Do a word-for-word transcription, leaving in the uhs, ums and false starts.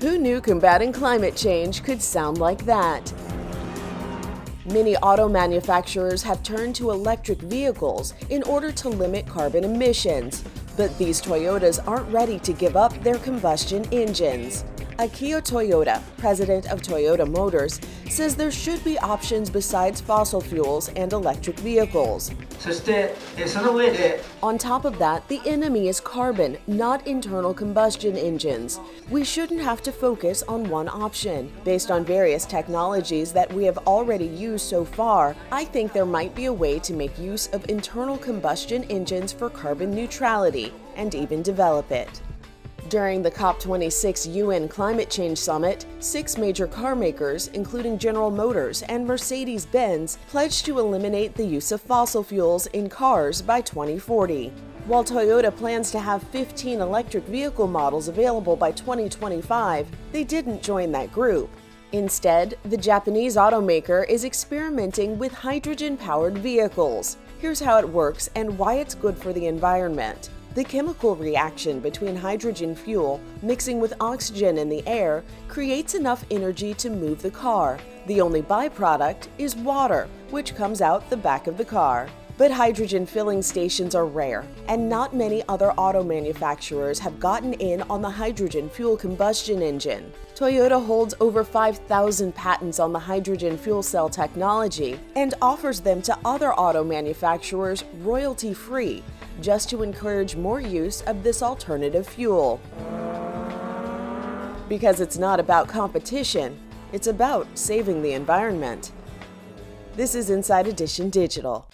Who knew combating climate change could sound like that? Many auto manufacturers have turned to electric vehicles in order to limit carbon emissions, but these Toyotas aren't ready to give up their combustion engines. Akio Toyoda, president of Toyota Motors, says there should be options besides fossil fuels and electric vehicles. On top of that, the enemy is carbon, not internal combustion engines. We shouldn't have to focus on one option. Based on various technologies that we have already used so far, I think there might be a way to make use of internal combustion engines for carbon neutrality and even develop it. During the COP twenty-six U N Climate Change Summit, six major car makers, including General Motors and Mercedes-Benz, pledged to eliminate the use of fossil fuels in cars by twenty forty. While Toyota plans to have fifteen electric vehicle models available by twenty twenty-five, they didn't join that group. Instead, the Japanese automaker is experimenting with hydrogen-powered vehicles. Here's how it works and why it's good for the environment. The chemical reaction between hydrogen fuel mixing with oxygen in the air creates enough energy to move the car. The only byproduct is water, which comes out the back of the car. But hydrogen filling stations are rare, and not many other auto manufacturers have gotten in on the hydrogen fuel combustion engine. Toyota holds over five thousand patents on the hydrogen fuel cell technology and offers them to other auto manufacturers royalty-free, just to encourage more use of this alternative fuel. Because it's not about competition, it's about saving the environment. This is Inside Edition Digital.